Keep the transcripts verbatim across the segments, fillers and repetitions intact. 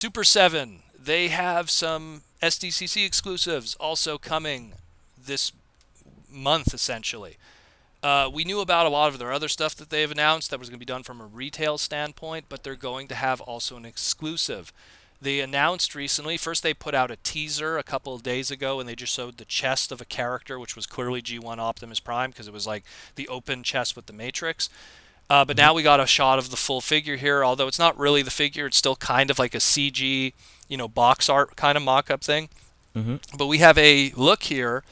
Super seven, they have some S D C C exclusives also coming this month, essentially. Uh, we knew about a lot of their other stuff that they've announced that was going to be done from a retail standpoint, but they're going to have also an exclusive. They announced recently, first they put out a teaser a couple of days ago, and they just showed the chest of a character, which was clearly G one Optimus Prime, because it was like the open chest with the Matrix. Uh, but now we got a shot of the full figure here, although it's not really the figure. It's still kind of like a C G, you know, box art kind of mock-up thing. Mm-hmm. But we have a look here,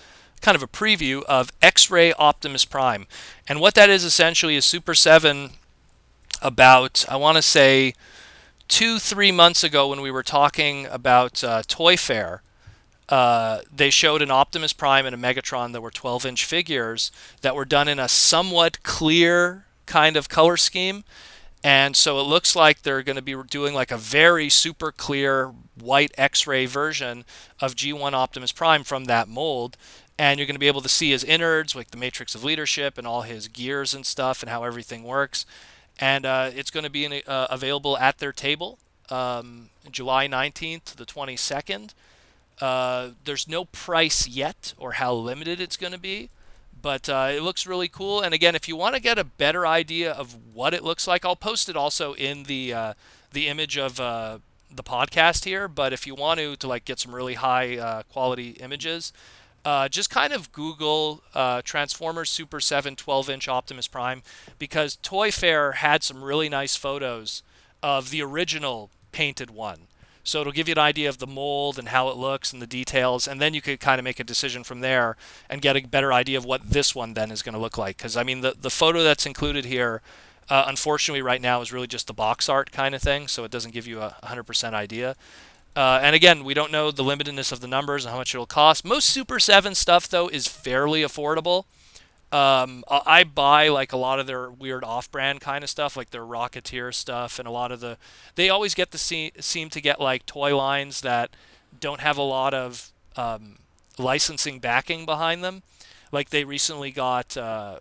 kind of a preview of X-Ray Optimus Prime. And what that is essentially is Super seven about, I want to say, two, three months ago when we were talking about uh, Toy Fair. Uh, they showed an Optimus Prime and a Megatron that were twelve inch figures that were done in a somewhat clear kind of color scheme. And so it looks like they're going to be doing like a very super clear white X-Ray version of G one Optimus Prime from that mold. And you're going to be able to see his innards, like the Matrix of Leadership, and all his gears and stuff, and how everything works. And uh, it's going to be in, uh, available at their table um, July nineteenth to the twenty-second. Uh, there's no price yet or how limited it's going to be, but uh, it looks really cool. And again, if you want to get a better idea of what it looks like, I'll post it also in the uh, the image of uh, the podcast here. But if you want to to like get some really high uh, quality images. Uh, just kind of Google uh, Transformers Super seven twelve inch Optimus Prime, because Toy Fair had some really nice photos of the original painted one. So it'll give you an idea of the mold and how it looks and the details, and then you could kind of make a decision from there and get a better idea of what this one then is going to look like. Because, I mean, the, the photo that's included here, uh, unfortunately right now, is really just the box art kind of thing, so it doesn't give you a one hundred percent idea. Uh, and again, we don't know the limitedness of the numbers and how much it'll cost. Most Super seven stuff, though, is fairly affordable. Um, I buy, like, a lot of their weird off-brand kind of stuff, like their Rocketeer stuff, and a lot of the... They always get the se seem to get, like, toy lines that don't have a lot of um, licensing backing behind them. Like, they recently got... Uh,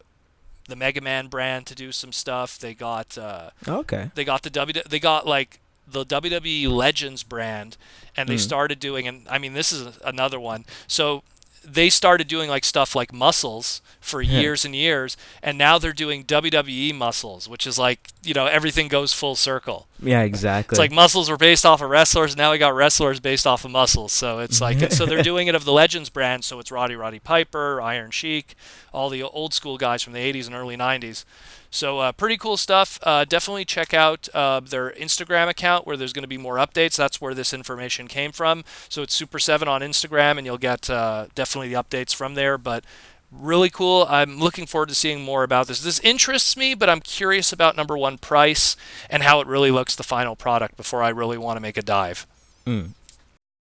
the Mega Man brand to do some stuff. They got... Uh, okay. They got the W... They got, like... the W W E Legends brand, and they mm. started doing, and I mean, this is another one. So they started doing like stuff like Muscles for yeah. years and years, and now they're doing W W E Muscles, which is like, you know, everything goes full circle. Yeah, exactly. It's like Muscles were based off of wrestlers, and now we got wrestlers based off of Muscles. So it's like, so they're doing it of the Legends brand. So it's Roddy, Roddy Piper, Iron Sheik, all the old school guys from the eighties and early nineties. So uh, pretty cool stuff. Uh, definitely check out uh, their Instagram account, where there's going to be more updates. That's where this information came from. So it's Super seven on Instagram, and you'll get uh, definitely the updates from there. But really cool. I'm looking forward to seeing more about this. This interests me, but I'm curious about, number one, price and how it really looks, the final product, before I really want to make a dive. Mm.